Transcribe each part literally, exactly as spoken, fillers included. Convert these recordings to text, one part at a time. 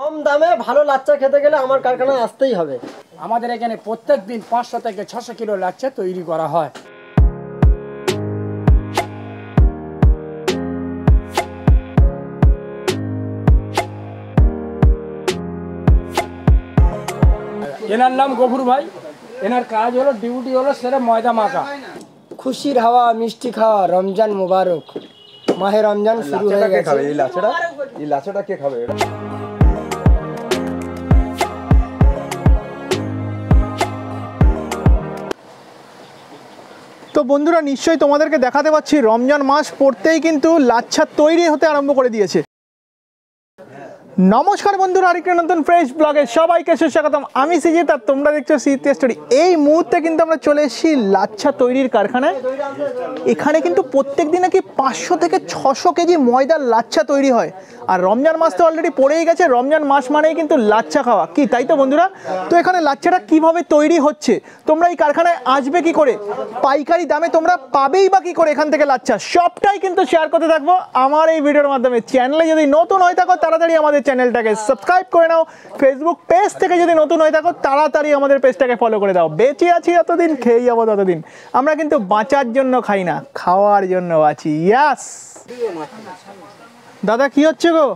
कम दामे भालो लाच्चा खेते गेले आमार कारखाना आसतेई होबे। आमादेर एखाने प्रत्येक दिन पाँचशो थेके छशो किलो लाच्चा तैरी करा हय। एनार नाम गफुर भाई, एनार काज हलो डिउटी हलो सेरे मयदा माखा। खुशिर हावा मिष्टि खावा, रमजान मुबारक। माहे रमजान शुरू हये गेछे। खाबे ई लाच्चाटा, ई लाच्चाटा के खाबे? तो बंधुरा निश्चय तुम्हारे देखाते पाচ্ছি रमजान मास पड़ते ही किन्तु लाच्छा तैरी होते आरम्भ कर दिए। नमस्कार बंधुरा आरेकटा नतुन फ्रेश ब्लगे सबाइके सुस्वागतम। आमी सिजित और तोमरा देखछो सीते स्टोरी। एई मुहूर्ते किन्तु आमरा चले एसेछि लाच्छा तैरिर कारखानाय। एखाने किन्तु प्रत्येक दिन नाकि पाँचशो थेके छशो केजी मयदार लाच्छा तैरि हय। और रमजान मास तो अलरेडी पड़ेई गेछे, रमजान मास मानेई किन्तु लाच्छा खावा कि ताई तो बंधुरा। तो एखाने लाच्छाटा किभाबे तैरि हच्छे, तोमरा एई कारखानाय आसबे कि करे, पाइकारी दामे तोमरा पाबेई बा कि करे एखान थेके लाच्छा, सबटाई किन्तु शेयार करते थाकबो आमार एई भिडियोर माध्यमे। चैनेले यदि नतुन हय थाको ताड़ाताड़ि आमादेर चैनलटाके सबस्क्राइब करे नाओ, फेसबुक पेज थेके यदि नतुन हय थाको ताड़ाताड़ि आमादेर पेजटाके फलो करे दाओ। बेचे आछि एतदिन, खेये जाबो ततदिन। आमरा किन्तु बाँचार जन्य खाई ना, खाওয়ার জন্য আছি। यस दादा कि होच्छे गो?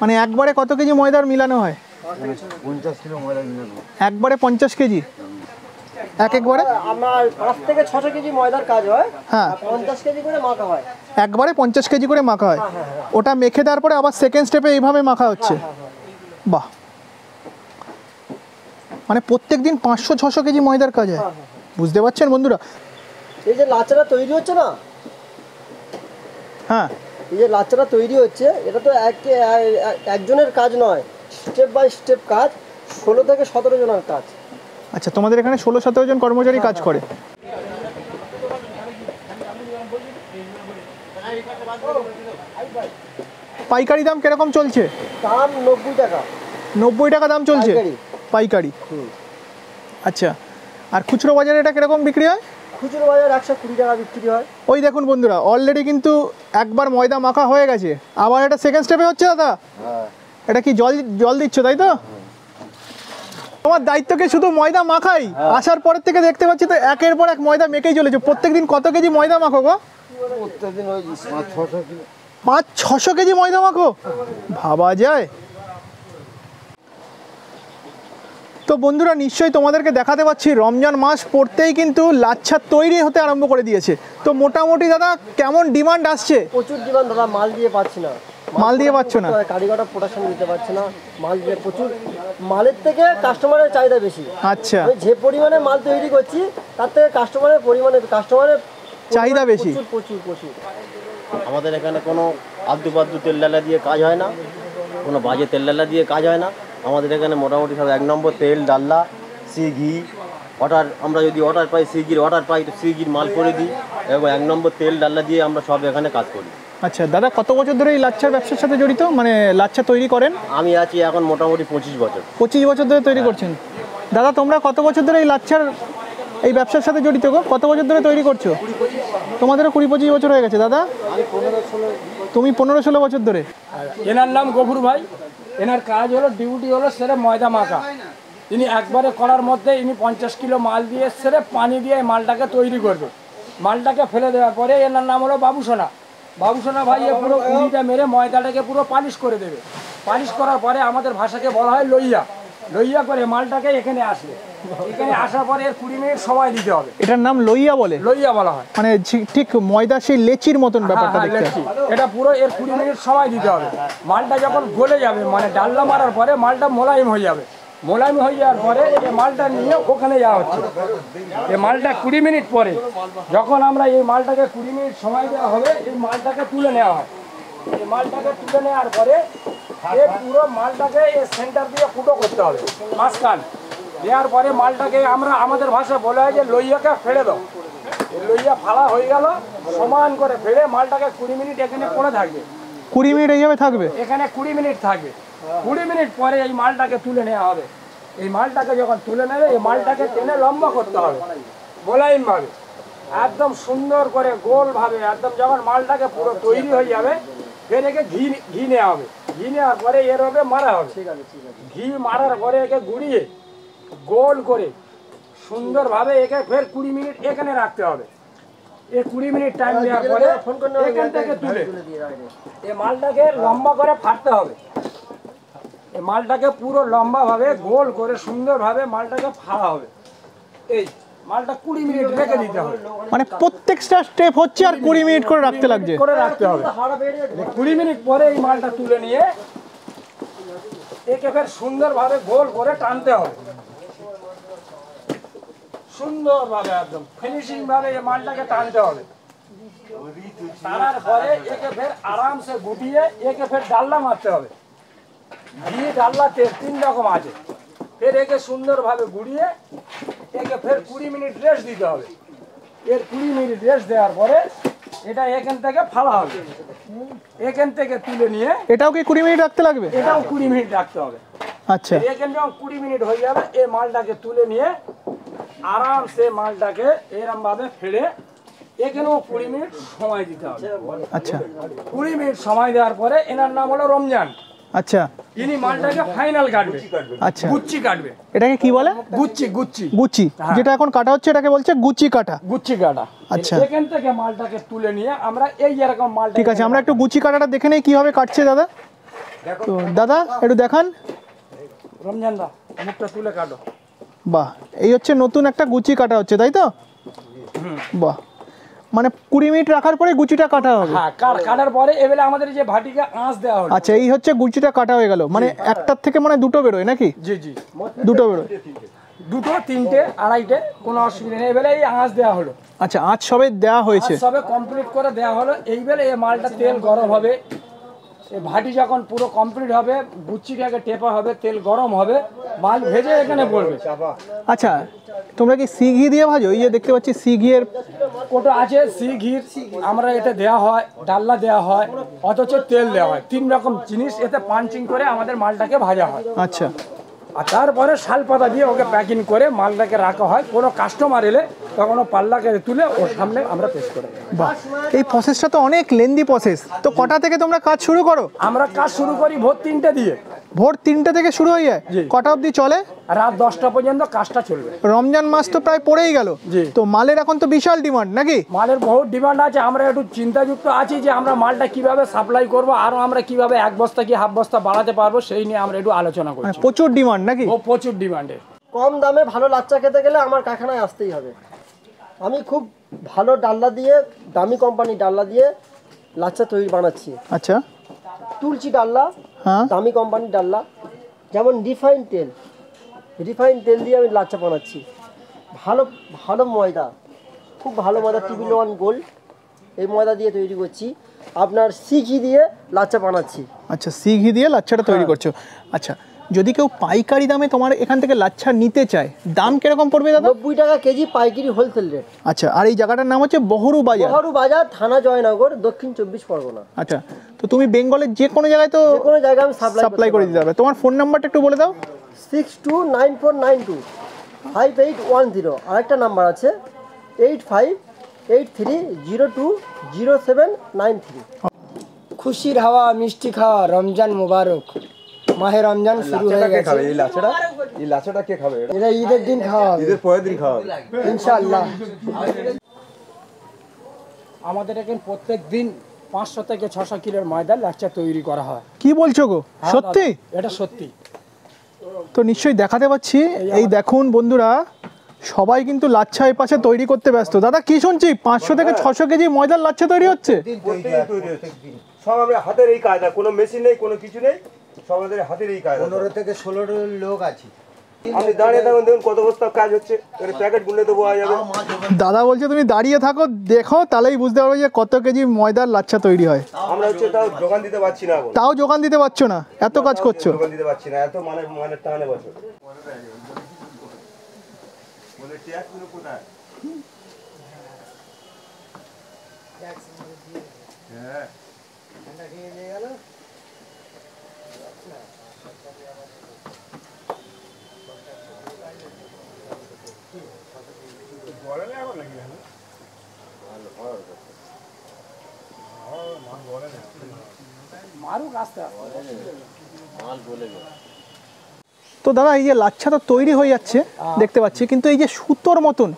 माने एकबारे कत केजी मयदार मिलानो हय? पचास किलो मयदार मिलानो एकबारे? पचास केजी एक एकबारे? আমার পাঁচ থেকে ছয় কেজি ময়দার কাজ হয়। হ্যাঁ, পঞ্চাশ কেজি করে মাখা হয় একবারে। পঞ্চাশ কেজি করে মাখা হয়। ওটা মেখে দেওয়ার পরে আবার সেকেন্ড স্টেপে এইভাবে মাখা হচ্ছে। বাহ, মানে প্রত্যেকদিন পাঁচশো ছশো কেজি ময়দার কাজ হয়। বুঝতে পারছেন বন্ধুরা, এই যে লাচ্চাটা তৈরি হচ্ছে না? হ্যাঁ, এই যে লাচ্চাটা তৈরি হচ্ছে এটা তো এক একজনের কাজ নয়, স্টেপ বাই স্টেপ কাজ। ষোলো থেকে সতেরো জনের কাজ। আচ্ছা, তোমাদের এখানে ষোলো সতেরো জন কর্মচারী কাজ করে। পাইকারি দাম কিরকম চলছে? দাম নব্বই টাকা। নব্বই টাকা দাম চলছে পাইকারি? আচ্ছা, আর খুচরো বাজারে এটা কিরকম বিক্রি হয়? খুচরো বাজারে একশো কুড়ি টাকা বিক্রি হয়। ওই দেখুন বন্ধুরা, অলরেডি কিন্তু একবার ময়দা মাখা হয়ে গেছে, আবার এটা সেকেন্ড স্টেপে হচ্ছে দাদা। এটা কি জল জল দিচ্ছ তাই তো? তোমার দায়িত্ব কি শুধু ময়দা মাখাই? আসার পরের থেকে দেখতে পাচ্ছি তো একের পর এক ময়দা মেখেই চলেছে। প্রত্যেকদিন কত কেজি ময়দা মাখো গো? প্রত্যেকদিন ওই পাঁচ ছশো কেজি। পাঁচ ছশো কেজি ময়দা মাখো, ভাবা যায়? তো বন্ধুরা নিশ্চয়ই তোমাদেরকে দেখাতে পাচ্ছি রমজান মাস পড়তেই কিন্তু লাচ্ছা তৈরি হতে আরম্ভ করে দিয়েছে। তো মোটামুটি দাদা কেমন ডিমান্ড আসছে? প্রচুর ডিমান্ড দাদা, মাল দিয়ে পাচ্ছি না। মাল দিয়ে পাচ্ছ না? কারিগরটা প্রোডাকশন দিতে পারছে না, মাল দিয়ে প্রচুর মালের থেকে কাস্টমারের চাহিদা বেশি। আচ্ছা, যে পরিমাণে মাল তৈরি করছি তার থেকে কাস্টমারের পরিমাণে কাস্টমারের চাহিদা বেশি, প্রচুর প্রচুর। আমাদের এখানে কোনো আদ্দু পাদ্দু তেলডালা দিয়ে কাজ হয় না, কোনো বাজে তেলডালা দিয়ে কাজ হয় না। আমাদের এখানে মোটামুটি সব এক নম্বর তেল ডাল্লা সি ঘি অর্ডার। আমরা যদি অর্ডার পাই সি ঘির অর্ডার পাই তো সি ঘির মাল করে দিই, এবং এক নম্বর তেল ডাল্লা দিয়ে আমরা সব এখানে কাজ করি। আচ্ছা দাদা, কত বছর ধরে এই লাচ্ছার ব্যবসার সাথে জড়িত, মানে লাচ্ছা তৈরি করেন? আমি আছি এখন মোটামুটি পঁচিশ বছর। পঁচিশ বছর ধরে তৈরি করছেন? দাদা তোমরা কত বছর ধরে এই লাচ্ছার এই ব্যবসার সাথে জড়িত গো? কত বছর ধরে তৈরি করছো? তোমাদেরও কুড়ি পঁচিশ বছর হয়ে গেছে দাদা? তুমি পনেরো ষোলো বছর ধরে। এনার নাম গফুর ভাই, এনার কাজ হলো ডিউটি হলো সেরে ময়দা মাখা। ইনি একবারে করার মধ্যে ইনি পঞ্চাশ কিলো মাল দিয়ে সেরে পানি দিয়ে মালটাকে তৈরি করবে। মালটাকে ফেলে দেওয়ার পরে এনার নাম হলো বাবু সোনা। বাবু সোনা ভাই এ পুরো কুড়িটা মেরে ময়দাটাকে পুরো পালিশ করে দেবে। পালিশ করার পরে আমাদের ভাষাকে বলা হয় লইয়া। লইয়া করে মালটাকে এখানে আসবে, এখানে আসার পরে এর কুড়ি মিনিট সময় দিতে হবে। এটার নাম লইয়া বলে, লইয়া বলা হয়। মানে ঠিক ময়দা সেই লেচির মতন ব্যাপারটা দেখতে। এটা পুরো এর কুড়ি মিনিট সময় দিতে হবে। মালটা যখন গলে যাবে, মানে ডাল্লা মারার পরে মালটা মোলায়েম হয়ে যাবে। মোলায়েম হয়ে যাওয়ার পরে এই মালটা নিয়ে ওখানে যাওয়া হচ্ছে। এই মালটা কুড়ি মিনিট পরে যখন আমরা এই মালটাকে কুড়ি মিনিট সময় দেওয়া হবে, এই মালটাকে তুলে নেওয়া হয়। এই মালটাকে তুলে নেওয়ার পরে এই পুরো মালটাকে এই সেন্টার দিয়ে ফুটো করতে হবে মাঝখান। দেওয়ার পরে মালটাকে আমরা আমাদের ভাষা বলা হয় যে লইয়াকে ফেলে দাও। এই লইয়া ফালা হয়ে গেল, সমান করে ফেলে মালটাকে কুড়ি মিনিট এখানে পড়ে থাকবে। কুড়ি মিনিট এইভাবে থাকবে এখানে, কুড়ি মিনিট থাকবে। কুড়ি মিনিট পরে এই মালটাকে তুলে নেওয়া হবে। এই মালটাকে যখন তুলে নেবে, এই মালটাকে টেনে লম্বা করতে হবে মোলায়েমভাবে, একদম সুন্দর করে গোলভাবে। একদম যখন মালটাকে পুরো তৈরি হয়ে যাবে, फिर एक घी घी ने आवे घी ने करे ये रोबे मारा हो ठीक है ठीक है घी मारा करे एक गुड़िए गोल करे सुंदर भावे एक फिर बीस मिनट এখানে রাখতে হবে এই बीस মিনিট টাইম দেওয়ার পরে এখান থেকে তুলে এই মালটাকে লম্বা করে ফাটতে হবে এই মালটাকে পুরো লম্বা ভাবে গোল করে সুন্দর ভাবে মালটাকে ফাড়া হবে এই মালটা बीस মিনিট রেখে দিতে হবে মানে প্রত্যেকটা স্টেপ হচ্ছে আর बीस মিনিট করে রাখতে লাগবে করে রাখতে হবে बीस মিনিট পরে এই মালটা তুলে নিয়ে একে ফের সুন্দর ভাবে গোল করে টানতে হবে সুন্দর ভাবে একদম ফিনিশিং ভাবে এই মালটাকে টানতে হবে টানার পরে একে ফের আরামসে গুটিয়ে একে ফের ডাল্লা মারতে হবে ঘি ডাল্লা তে তিন রকম আছে ফের একে সুন্দর ভাবে গুটিয়ে একে ফের बीस মিনিট রেস্ট দিতে হবে এর बीस মিনিট রেস্ট দেওয়ার পরে এটা এখান থেকে ফালা হবে এখান থেকে তুলে নিয়ে এটাও কি बीस মিনিট রাখতে লাগবে এটাও बीस মিনিট রাখতে হবে আচ্ছা এখান যখন बीस মিনিট হয়ে যাবে এই মালটাকে তুলে নিয়ে आराम से मालटा के एरम भावे फेड़े एखाने बीस मिनट समय दिते होबे अच्छा बीस मिनट समय देওয়ার পরে এনার নাম হলো রমজান अच्छा ইনি মালটাকে ফাইনাল কাটবে আচ্ছা গুচ্চি কাটবে এটাকে কি বলে গুচ্চি গুচ্চি গুচ্চি যেটা এখন কাটা হচ্ছে এটাকে বলছে গুচ্চি কাটা গুচ্চি কাটা আচ্ছা এখান থেকে মালটাকে তুলে নিয়ে আমরা এই এরকম মালটা ঠিক আছে আমরা একটু গুচ্চি কাটাটা দেখে নেই কিভাবে কাটছে দাদা দেখো তো দাদা একটু দেখান রমজান দা মুখটা তুলে কাটো বাহ এই হচ্ছে নতুন একটা গুচি কাটা হচ্ছে তাই তো বাহ মানে बीस মিনিট রাখার পরে গুচিটা কাটা হবে হ্যাঁ কাটার পরে এবারে আমাদের যে ভাটিকে আঁচ দেওয়া হলো আচ্ছা এই হচ্ছে গুচিটা কাটা হয়ে গেল মানে একটার থেকে মানে দুটো বের হয় নাকি জি জি দুটো বের হয় দুটো তিনটে আড়াইটে কোনো অসুবিধা নেই এবারে এই আঁচ দেওয়া হলো আচ্ছা আঁচ সবে দেওয়া হয়েছে আঁচ সবে কমপ্লিট করে দেওয়া হলো এইবারে এই মালটা তেল গরম হবে এই ভাটি যখন পুরো কমপ্লিট হবে গুচিটাকে টেপা হবে তেল গরম হবে মাল ভেজে এখানে পড়বে আচ্ছা তোমরা কি সি ঘি দিয়ে ভাজো এই যে দেখতে পাচ্ছি সি ঘি এর কোটা আছে সি ঘি আমরা এটা দেয়া হয় ডাল্লা দেয়া হয় অথচ তেল দেয়া হয় তিন রকম জিনিস এতে পাঞ্চিং করে আমাদের মালটাকে ভাজা হয় আচ্ছা আর তারপরে শালপাতা দিয়ে ওকে প্যাকিং করে মালটাকে রাখা হয় কোনো কাস্টমার এলে তখন পাল্লাকে তুলে ওর সামনে আমরা পেশ করে এই প্রসেসটা তো অনেক লেন্দি প্রসেস তো কটা থেকে তোমরা কাজ শুরু করো আমরা কাজ শুরু করি ভোর তিনটে দিয়ে ভোর তিনটে থেকে শুরু হয়ে যায় কটা অবধি চলে রাত দশটা পর্যন্ত কাজটা চলবে রমজান মাস তো প্রায় পড়েই গেল তো মালের এখন তো বিশাল ডিমান্ড নাকি মালের বহুত ডিমান্ড আছে আমরা একটু চিন্তাযুক্ত আছি যে আমরা মালটা কিভাবে সাপ্লাই করব আর আমরা কিভাবে এক বস্তা কি হাফ বস্তা বাড়াতে পারবো সেই নিয়ে আমরা একটু আলোচনা করছি প্রচুর ডিমান্ড নাকি ও প্রচুর ডিমান্ডে কম দামে ভালো লাচ্চা খেতে গেলে আমার কারখানায় আসতেই হবে আমি খুব ভালো ডাল্লা দিয়ে দামি কোম্পানি ডাল্লা দিয়ে লাচ্চা তৈরি বানাচ্ছি আচ্ছা তুলছি ডাল্লা হ্যাঁ দামি কোম্পানি ডাল্লা যেমন রিফাইন তেল রিফাইন তেল দিয়ে আমি লাচ্চা বানাচ্ছি ভালো ভালো ময়দা খুব ভালো ময়দা টিবিল ওয়ান গোল্ড এই ময়দা দিয়ে তৈরি করছি আপনার সি ঘি দিয়ে লাচ্চা বানাচ্ছি আচ্ছা সি ঘি দিয়ে লাচ্চাটা তৈরি করছো আচ্ছা যদি কেউ পাইকারি দামে তোমার এখান থেকে লাচ্ছা নিতে চায় দাম কিরকম পড়বে দাদা নব্বই টাকা কেজি পাইকারি হোলসেল রেট আচ্ছা আর এই জায়গাটার নাম হচ্ছে বাহারু বাজার বাহারু বাজার থানা জয়নগর দক্ষিণ চব্বিশ পরগনা আচ্ছা তো তুমি বেঙ্গলের যে কোনো জায়গায় তো যে কোনো জায়গায় আমি সাপ্লাই করে দিতে পারবে তোমার ফোন নাম্বারটা একটু বলে দাও six two nine four nine two five eight one zero আর একটা নাম্বার আছে eight five eight three zero two zero seven nine three. খুশির হাওয়া মিষ্টি খাওয়া রমজান মুবারক মাহে রমজান শুরু হয়ে গেছে এই লাচ্ছাটা এই লাচ্ছাটা কে খাবে এটা ঈদের দিন খাওয়া ঈদের পরের দিন খাওয়া ইনশাআল্লাহ আমাদের এখানে প্রত্যেকদিন পাঁচশো থেকে ছশো কিলোর ময়দা লাচ্ছা তৈরি করা হয় কি বলছো গো সত্যি এটা সত্যি তো নিশ্চয়ই দেখাতে পাচ্ছি এই দেখুন বন্ধুরা সবাই কিন্তু লাচ্ছা এই পাশে তৈরি করতে ব্যস্ত দাদা কি শুনছি পাঁচশো থেকে ছশো কেজি ময়দার লাচ্ছা তৈরি হচ্ছে সব আমরা হাতের এই কায়দা কোনো মেশিন নেই কোনো কিছু নেই সব আমাদের হাতের এই কায়দা পনেরো থেকে ষোলো লোক আছে আপনি দাঁড়িয়ে থাকুন দেখুন কত বস্তা কাজ হচ্ছে এর প্যাকেট গুলে দেবো আয় যাবে দাদা বলছে তুমি দাঁড়িয়ে থাকো দেখো তাহলেই বুঝতে পারবে যে কত কেজি ময়দার লাচ্ছা তৈরি হয় আমরা হচ্ছে তাও যোগান দিতে পারছি না তাও যোগান দিতে পারছো না এত কাজ করছো যোগান দিতে পারছি না এত মানে মানে টানে বসো বলে ট্যাক্স গুলো কোথায় ট্যাক্স গুলো দিয়ে হ্যাঁ ঠান্ডা খেয়ে নিয়ে গেল और और और तो दादा ये लाच्छा तो तैरी हो जाच्छे देखते पाচ্ছি কিন্তু এই যে সুতোর মতন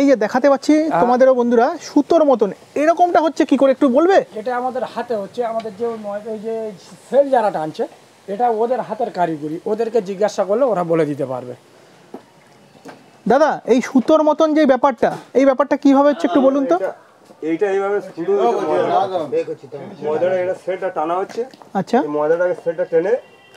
এই যে দেখাতে পাচ্ছি তোমাদেরও বন্ধুরা সুতোর মতন এরকমটা হচ্ছে কি করে একটু বলবে এটা আমাদের হাতে হচ্ছে আমাদের যে এই যে সেল যারা টানছে এটা ওদের হাতের কারিগরি ওদেরকে জিজ্ঞাসা করলে ওরা বলে দিতে পারবে দাদা এই সুতোর মতন যে ব্যাপারটা এই ব্যাপারটা কিভাবে হচ্ছে একটু বলুন তো এইটা এইভাবে শুরু হচ্ছে ময়দাটা এটা সেটটা টানা হচ্ছে আচ্ছা এই ময়দাটাকে সেটটা টেনে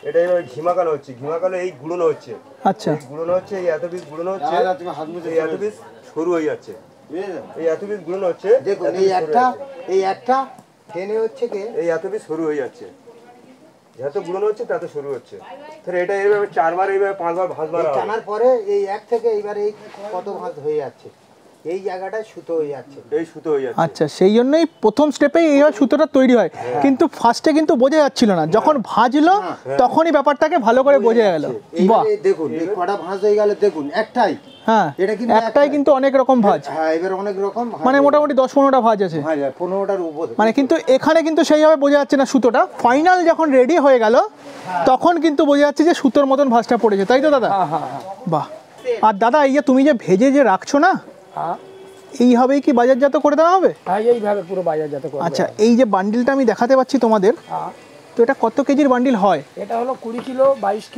এটা এইভাবে ঘিমা কালো হচ্ছে ঘিমা কালো এই গুড়নো হচ্ছে আচ্ছা এই গুড়নো হচ্ছে এই এত পিস গুড়নো হচ্ছে দাদা তুমি হাত মুছে এই এত পিস শুরু হয়ে যাচ্ছে বুঝলেন এই এত পিস গুড়নো হচ্ছে দেখুন এই একটা এই একটা টেনে হচ্ছে কি এই এত পিস শুরু হয়ে যাচ্ছে যত গুড়নো হচ্ছে তত শুরু হচ্ছে তাহলে এটা এইভাবে চারবার এইভাবে পাঁচবার ভাঁজবার হয় টানার পরে এই এক থেকে এইবার এই কত ভাঁজ হয়ে যাচ্ছে এই জায়গাটা সুতো হয়ে যাচ্ছে এই সুতো হয়ে যাচ্ছে আচ্ছা সেই জন্যই প্রথম স্টেপে এই সুতোটা তৈরি হয় কিন্তু ফার্স্টে কিন্তু বোঝা যাচ্ছিল না যখন ভাঁজলো তখনই ব্যাপারটাকে ভালো করে বোঝা গেল বাহ দেখুন এই কড়া ভাঁজ হয়ে গেল দেখুন একটাই হ্যাঁ এটা কিন্তু একটাই কিন্তু অনেক রকম ভাঁজ হ্যাঁ এবারে অনেক রকম মানে মোটামুটি দশ পনেরোটা ভাঁজ আছে হ্যাঁ পনেরোটার উপরে মানে কিন্তু এখানে কিন্তু সেইভাবে বোঝা যাচ্ছে না সুতোটা ফাইনাল যখন রেডি হয়ে গেল তখন কিন্তু বোঝা যাচ্ছে যে সুতোর মতন ভাঁজটা পড়েছে তাই তো দাদা হ্যাঁ হ্যাঁ বাহ আর দাদা এই তুমি যে ভেজে যে রাখছো না খাইয়ে তো খাদ্য জিনিস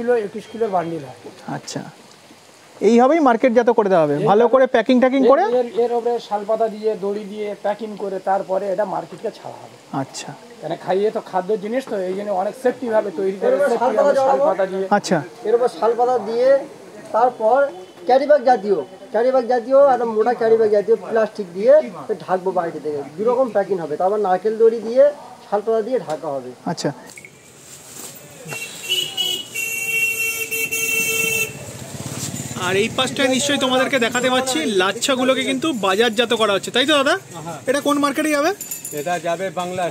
তো ক্যারিব্যাগ জাতীয় ক্যারিব্যাগ জাতীয় আর মোটা ক্যারিব্যাগ জাতীয় প্লাস্টিক দিয়ে ঢাকবো বাইরে থেকে দুই রকম প্যাকিং হবে তারপর নারকেল দড়ি দিয়ে শালপাতা দিয়ে ঢাকা হবে আচ্ছা আর এই পাশটা নিশ্চয়ই তোমাদেরকে দেখাতে পাচ্ছি লাচ্ছাগুলোকে কিন্তু বাজারজাত করা হচ্ছে তাই তো দাদা এটা কোন মার্কেটে যাবে এটা যাবে বাংলা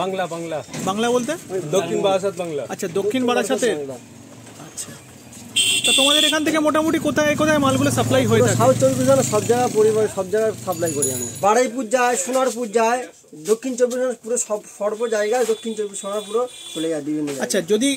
বাংলা বাংলা বাংলা বলতে দক্ষিণ বারাসাত বাংলা আচ্ছা দক্ষিণ বারাসাতে আচ্ছা তো তোমাদের এখান থেকে মোটামুটি কোথায় কোথায় মালগুলো সাপ্লাই হয় থাকে সাউথ চব্বিশ জেলা সব জায়গা পরিবহন সব জায়গা সাপ্লাই করি আমি বাড়াইপুর যায় সোনারপুর যায় দক্ষিণ চব্বিশ জেলা পুরো সব সর্ব জায়গায় দক্ষিণ চব্বিশ জেলা পুরো চলে যায় বিভিন্ন জায়গায় আচ্ছা যদি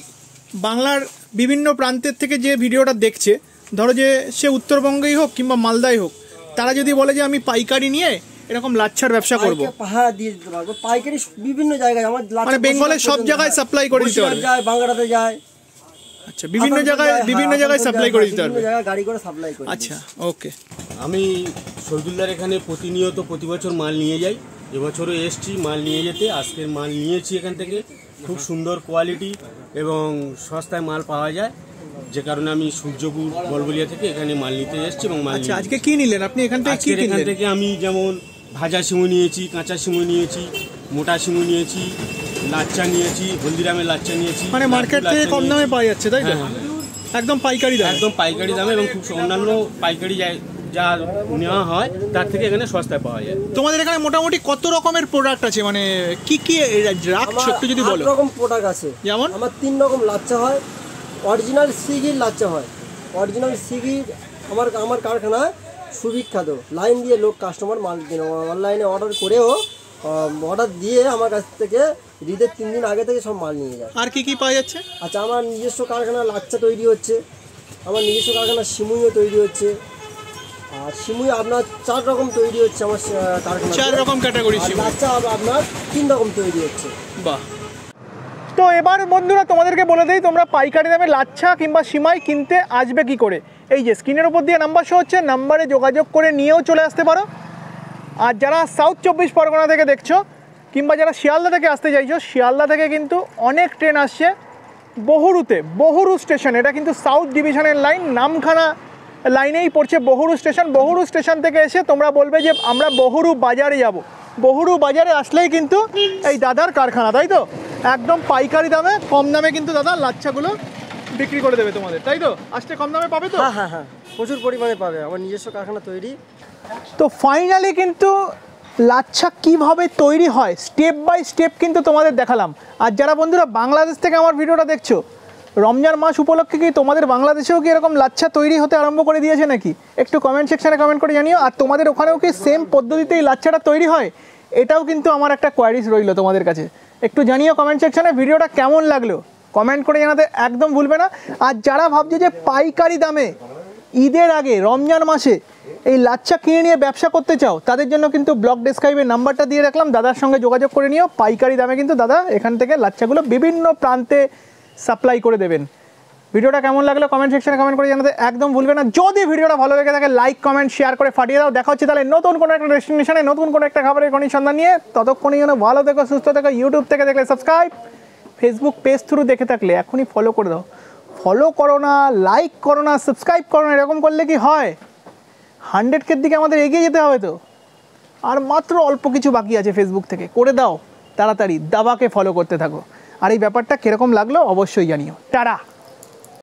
বাংলার বিভিন্ন প্রান্তের থেকে যে ভিডিওটা দেখছে ধরো যে সে উত্তরবঙ্গেই হোক কিংবা মালদাই হোক তারা যদি বলে যে আমি পাইকারি নিয়ে এরকম লাচ্ছার ব্যবসা করব পাহাড় দিয়ে দিতে পারবো পাইকারি বিভিন্ন জায়গায় আমার মানে বেঙ্গলের সব জায়গায় সাপ্লাই করে দিতে পারবে যায় বাংলাতে যায় আচ্ছা বিভিন্ন জায়গায় বিভিন্ন জায়গায় সাপ্লাই করে দিতে পারবে জায়গা গাড়ি করে সাপ্লাই করে আচ্ছা ওকে আমি সৈদুল্লাহর এখানে প্রতিনিয়ত প্রতি বছর মাল নিয়ে যাই এবছরও এসছি মাল নিয়ে যেতে আজকের মাল নিয়েছি এখান থেকে খুব সুন্দর কোয়ালিটি এবং সস্তায় মাল পাওয়া যায় যে কারণে আমি সূর্যপুর বলবলিয়া থেকে এখানে মাল নিতে এসছি এবং মাল আচ্ছা আজকে কি নিলেন আপনি এখান থেকে কি কিনলেন এখান থেকে আমি যেমন ভাজা শিমু নিয়েছি কাঁচা শিমু নিয়েছি মোটা শিমু নিয়েছি লাচ্চা নিয়েছি হলদিরামের লাচ্চা নিয়েছি মানে মার্কেট থেকে কম দামে পাওয়া যাচ্ছে তাই তো একদম পাইকারি দাম একদম পাইকারি দামে এবং খুব অন্যান্য পাইকারি যা নেওয়া হয় তার থেকে এখানে সস্তায় পাওয়া যায় তোমাদের এখানে মোটামুটি কত রকমের প্রোডাক্ট আছে মানে কি কি রাখছো একটু যদি বলো কত রকম প্রোডাক্ট আছে যেমন আমার তিন রকম লাচ্চা হয় অরিজিনাল সিগির লাচ্চা হয় অরিজিনাল সিগির আমার আমার কারখানায় সুবিখ্যাত লাইন দিয়ে লোক কাস্টমার মাল কেনে অনলাইনে অর্ডার করেও অর্ডার দিয়ে আমার কাছ থেকে ঈদের তিন দিন আগে থেকে সব মাল নিয়ে যায় আর কি কি পাওয়া যাচ্ছে আচ্ছা আমার নিজস্ব কারখানা লাচ্চা তৈরি হচ্ছে আমার নিজস্ব কারখানা সিমুইও তৈরি হচ্ছে আর সিমুই আপনার চার রকম তৈরি হচ্ছে আমার কারখানা চার রকম ক্যাটাগরি সিমুই লাচ্চা আপনার তিন রকম তৈরি হচ্ছে বাহ তো এবার বন্ধুরা তোমাদেরকে বলে দেই তোমরা পাইকারি দামে লাচ্ছা কিংবা সিমাই কিনতে আসবে কি করে এই যে স্ক্রিনের উপর দিয়ে নাম্বার শো হচ্ছে নাম্বারে যোগাযোগ করে নিয়েও চলে আসতে পারো আর যারা সাউথ চব্বিশ পরগনা থেকে দেখছো কিংবা যারা শিয়ালদা থেকে আসতে চাইছো শিয়ালদা থেকে কিন্তু অনেক ট্রেন আসছে বহুরুতে বহুরু স্টেশন এটা কিন্তু সাউথ ডিভিশনের লাইন নামখানা লাইনেই পড়ছে বহুরু স্টেশন বহুরু স্টেশন থেকে এসে তোমরা বলবে যে আমরা বহুরু বাজারে যাব বহুরু বাজারে আসলেই কিন্তু এই দাদার কারখানা তাই তো একদম পাইকারি দামে কম দামে কিন্তু দাদা লাচ্ছাগুলো বিক্রি করে দেবে তোমাদের তাই তো আসতে কম দামে পাবে তো হ্যাঁ হ্যাঁ হ্যাঁ প্রচুর পরিমাণে পাবে আমার নিজস্ব কারখানা তৈরি তো ফাইনালি কিন্তু লাচ্ছা কীভাবে তৈরি হয় স্টেপ বাই স্টেপ কিন্তু তোমাদের দেখালাম আর যারা বন্ধুরা বাংলাদেশ থেকে আমার ভিডিওটা দেখছো রমজান মাস উপলক্ষে কি তোমাদের বাংলাদেশেও কি এরকম লাচ্ছা তৈরি হতে আরম্ভ করে দিয়েছে নাকি একটু কমেন্ট সেকশানে কমেন্ট করে জানিও আর তোমাদের ওখানেও কি সেম পদ্ধতিতেই লাচ্ছাটা তৈরি হয় এটাও কিন্তু আমার একটা কোয়ারিজ রইল তোমাদের কাছে একটু জানিও কমেন্ট সেকশনে ভিডিওটা কেমন লাগলো, কমেন্ট করে জানাতে একদম ভুলবে না। আর যারা ভাবছো যে পাইকারি দামে ঈদের আগে রমজান মাসে এই লাচ্ছা কিনে নিয়ে ব্যবসা করতে চাও, তাদের জন্য কিন্তু ব্লগ ডেসক্রাইবে নাম্বারটা দিয়ে রাখলাম, দাদার সঙ্গে যোগাযোগ করে নিও। পাইকারি দামে কিন্তু দাদা এখান থেকে লাচ্ছাগুলো বিভিন্ন প্রান্তে সাপ্লাই করে দেবেন। ভিডিওটা কেমন লাগলো কমেন্ট সেকশনে কমেন্ট করে জানাতে একদম ভুলবে না। যদি ভিডিওটা ভালো লেগে থাকে লাইক কমেন্ট শেয়ার করে ফাটিয়ে দাও। দেখা হচ্ছে তাহলে নতুন কোনো একটা ডেস্টিনেশনে নতুন কোনো একটা খাবারের কোনো সন্ধান নিয়ে। ততক্ষণই যেন ভালো থেকো, সুস্থ থেকো। ইউটিউব থেকে দেখলে সাবস্ক্রাইব, ফেসবুক পেজ থ্রু দেখে থাকলে এখনই ফলো করে দাও। ফলো করো না, লাইক করো না, সাবস্ক্রাইব করো না, এরকম করলে কি হয়? হান্ড্রেড কের দিকে আমাদের এগিয়ে যেতে হবে তো। আর মাত্র অল্প কিছু বাকি আছে ফেসবুক থেকে, করে দাও তাড়াতাড়ি, দাবাকে ফলো করতে থাকো। আর এই ব্যাপারটা কীরকম লাগলো অবশ্যই জানিও। টাটা।